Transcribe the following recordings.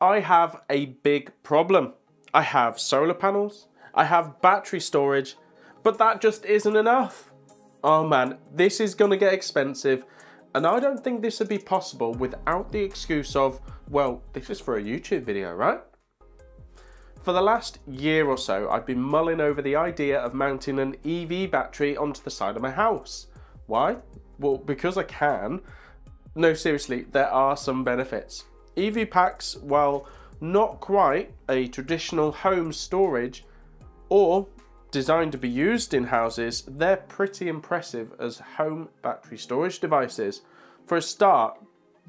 I have a big problem. I have solar panels, I have battery storage, but that just isn't enough. Oh man, this is gonna get expensive, and I don't think this would be possible without the excuse of, well, this is for a YouTube video, right? For the last year or so, I've been mulling over the idea of mounting an EV battery onto the side of my house. Why? Well, because I can. No, seriously, there are some benefits. EV packs, while not quite a traditional home storage or designed to be used in houses, they're pretty impressive as home battery storage devices. For a start,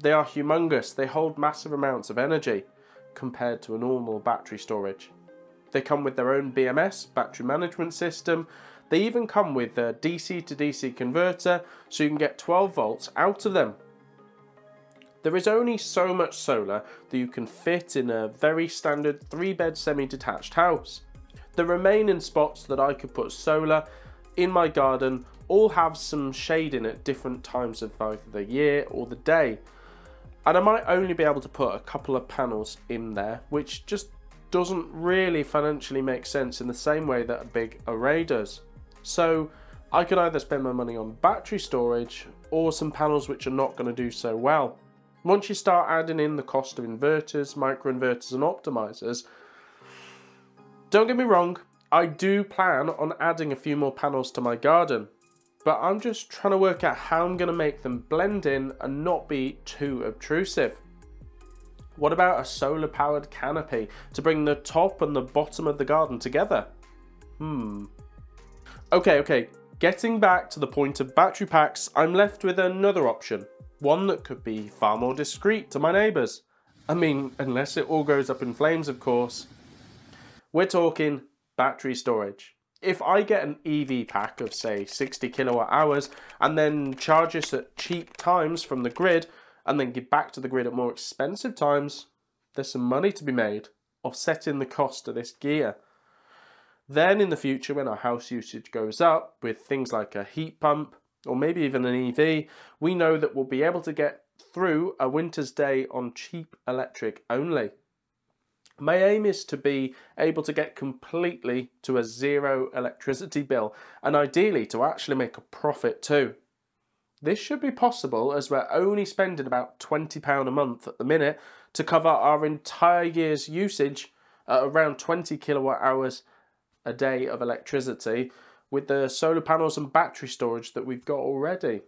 they are humongous. They hold massive amounts of energy compared to a normal battery storage. They come with their own BMS, battery management system. They even come with a DC to DC converter, so you can get 12 volts out of them. There is only so much solar that you can fit in a very standard 3-bed semi-detached house. The remaining spots that I could put solar in my garden all have some shade in at different times of either the year or the day. And I might only be able to put a couple of panels in there, which just doesn't really financially make sense in the same way that a big array does. So I could either spend my money on battery storage or some panels which are not going to do so well. Once you start adding in the cost of inverters, microinverters and optimizers, don't get me wrong, I do plan on adding a few more panels to my garden, but I'm just trying to work out how I'm going to make them blend in and not be too obtrusive. What about a solar powered canopy to bring the top and the bottom of the garden together? Okay, getting back to the point of battery packs, I'm left with another option. One that could be far more discreet to my neighbours. I mean, unless it all goes up in flames, of course. We're talking battery storage. If I get an EV pack of say 60 kilowatt hours and then charge this at cheap times from the grid and then give back to the grid at more expensive times, there's some money to be made offsetting the cost of this gear. Then in the future, when our house usage goes up with things like a heat pump, or maybe even an EV, we know that we'll be able to get through a winter's day on cheap electric only. My aim is to be able to get completely to a zero electricity bill, and ideally to actually make a profit too. This should be possible as we're only spending about £20 a month at the minute to cover our entire year's usage at around 20 kilowatt hours a day of electricity, with the solar panels and battery storage that we've got already.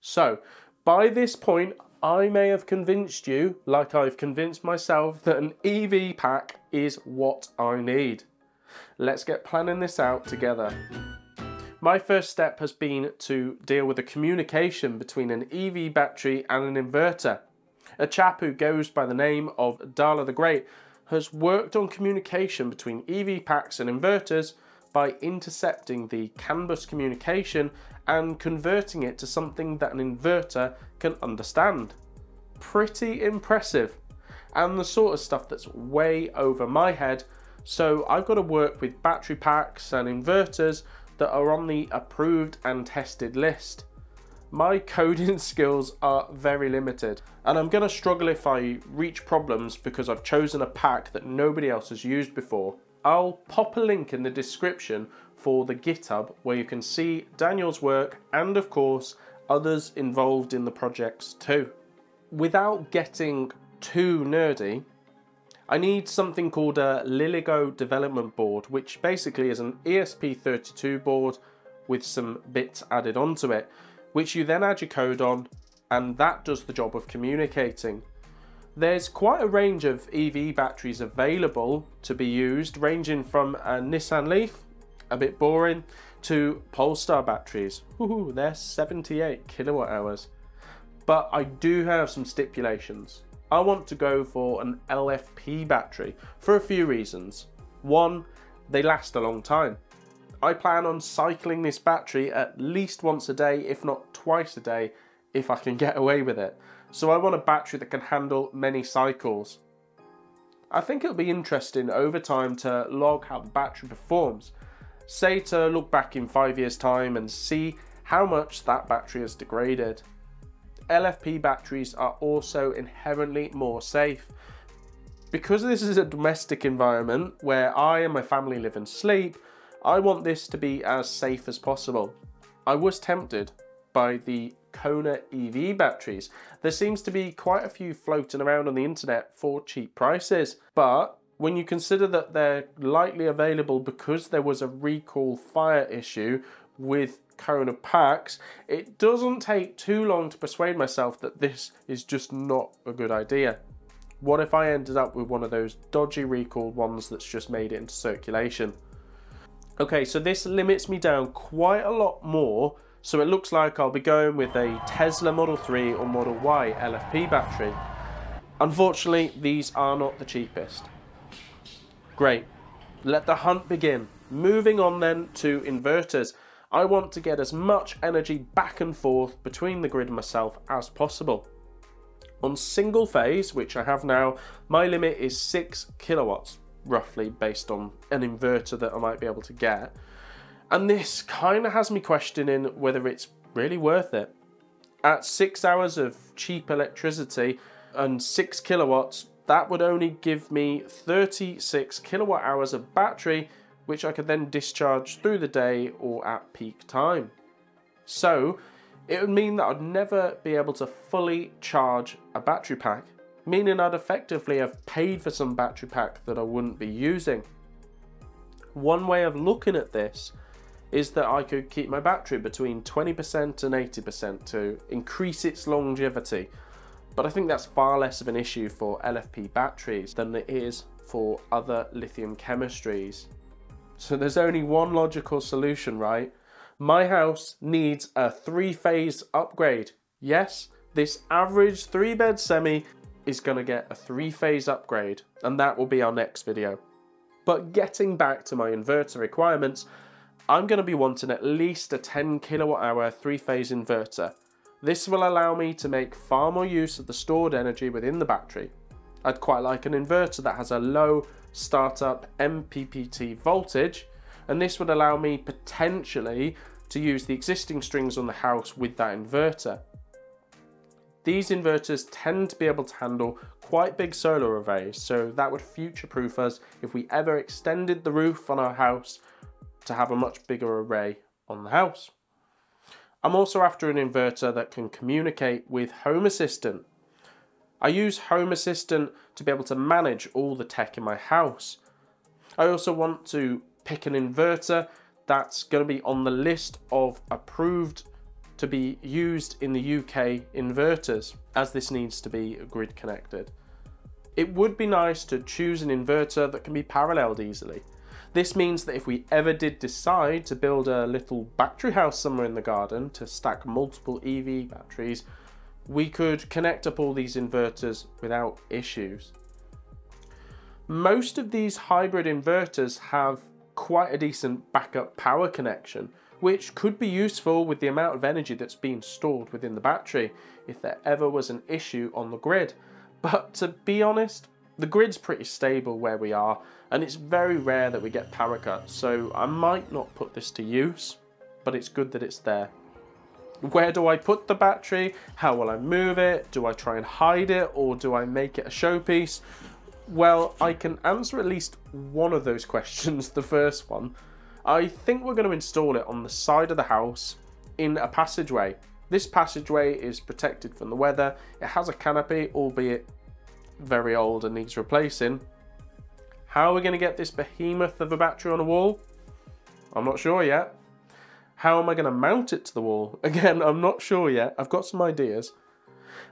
So, by this point, I may have convinced you, like I've convinced myself, that an EV pack is what I need. Let's get planning this out together. My first step has been to deal with the communication between an EV battery and an inverter. A chap who goes by the name of Dala the Great has worked on communication between EV packs and inverters by intercepting the CAN bus communication and converting it to something that an inverter can understand. Pretty impressive, and the sort of stuff that's way over my head, so I've got to work with battery packs and inverters that are on the approved and tested list. My coding skills are very limited, and I'm going to struggle if I reach problems because I've chosen a pack that nobody else has used before. I'll pop a link in the description for the GitHub where you can see Daniel's work and of course others involved in the projects too. Without getting too nerdy, I need something called a Lilygo development board, which basically is an ESP32 board with some bits added onto it, which you then add your code on, and that does the job of communicating. There's quite a range of EV batteries available to be used, ranging from a Nissan Leaf, a bit boring, to Polestar batteries. Ooh, they're 78 kilowatt hours. But I do have some stipulations. I want to go for an LFP battery for a few reasons. One, they last a long time. I plan on cycling this battery at least once a day, if not twice a day, if I can get away with it. So I want a battery that can handle many cycles. I think it'll be interesting over time to log how the battery performs. Say to look back in 5 years' time and see how much that battery has degraded. LFP batteries are also inherently more safe. Because this is a domestic environment where I and my family live and sleep, I want this to be as safe as possible. I was tempted by the Kona EV batteries. There seems to be quite a few floating around on the internet for cheap prices, but when you consider that they're lightly available because there was a recall fire issue with Kona packs, it doesn't take too long to persuade myself that this is just not a good idea. What if I ended up with one of those dodgy recalled ones that's just made it into circulation? Okay, so this limits me down quite a lot more, so it looks like I'll be going with a Tesla Model 3 or Model Y LFP battery. Unfortunately, these are not the cheapest. Great, let the hunt begin. Moving on then to inverters. I want to get as much energy back and forth between the grid and myself as possible. On single phase, which I have now, my limit is 6 kilowatts, roughly, based on an inverter that I might be able to get. And this kind of has me questioning whether it's really worth it. At 6 hours of cheap electricity and 6 kilowatts, that would only give me 36 kilowatt hours of battery, which I could then discharge through the day or at peak time. So it would mean that I'd never be able to fully charge a battery pack, meaning I'd effectively have paid for some battery pack that I wouldn't be using. One way of looking at this is that I could keep my battery between 20% and 80% to increase its longevity. But I think that's far less of an issue for LFP batteries than it is for other lithium chemistries. So there's only one logical solution, right? My house needs a 3-phase upgrade. Yes, this average 3-bed semi is gonna get a 3-phase upgrade, and that will be our next video. But getting back to my inverter requirements, I'm gonna be wanting at least a 10 kilowatt hour 3-phase inverter. This will allow me to make far more use of the stored energy within the battery. I'd quite like an inverter that has a low startup MPPT voltage, and this would allow me potentially to use the existing strings on the house with that inverter. These inverters tend to be able to handle quite big solar arrays, so that would future-proof us if we ever extended the roof on our house to have a much bigger array on the house. I'm also after an inverter that can communicate with Home Assistant. I use Home Assistant to be able to manage all the tech in my house. I also want to pick an inverter that's going to be on the list of approved to be used in the UK inverters, as this needs to be grid connected. It would be nice to choose an inverter that can be paralleled easily. This means that if we ever did decide to build a little battery house somewhere in the garden to stack multiple EV batteries, we could connect up all these inverters without issues. Most of these hybrid inverters have quite a decent backup power connection, which could be useful with the amount of energy that's being stored within the battery if there ever was an issue on the grid. But to be honest, the grid's pretty stable where we are, and it's very rare that we get power cuts, so I might not put this to use, but it's good that it's there. Where do I put the battery? How will I move it? Do I try and hide it, or do I make it a showpiece? Well, I can answer at least one of those questions, the first one. I think we're going to install it on the side of the house in a passageway. This passageway is protected from the weather. It has a canopy, albeit very old and needs replacing. How are we going to get this behemoth of a battery on a wall? I'm not sure yet. How am I going to mount it to the wall? Again, I'm not sure yet. I've got some ideas.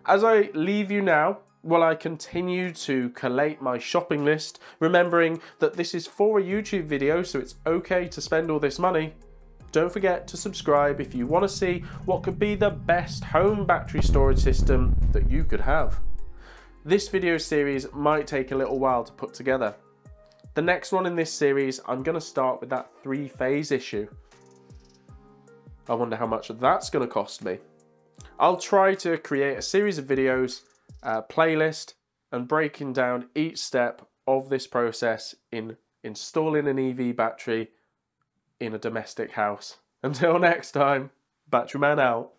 As I leave you now, while I continue to collate my shopping list, remembering that this is for a YouTube video, so it's okay to spend all this money, don't forget to subscribe if you want to see what could be the best home battery storage system that you could have. This video series might take a little while to put together. The next one in this series, I'm going to start with that 3-phase issue. I wonder how much that's going to cost me. I'll try to create a series of videos, a playlist, and breaking down each step of this process in installing an EV battery in a domestic house. Until next time, Battery Man out.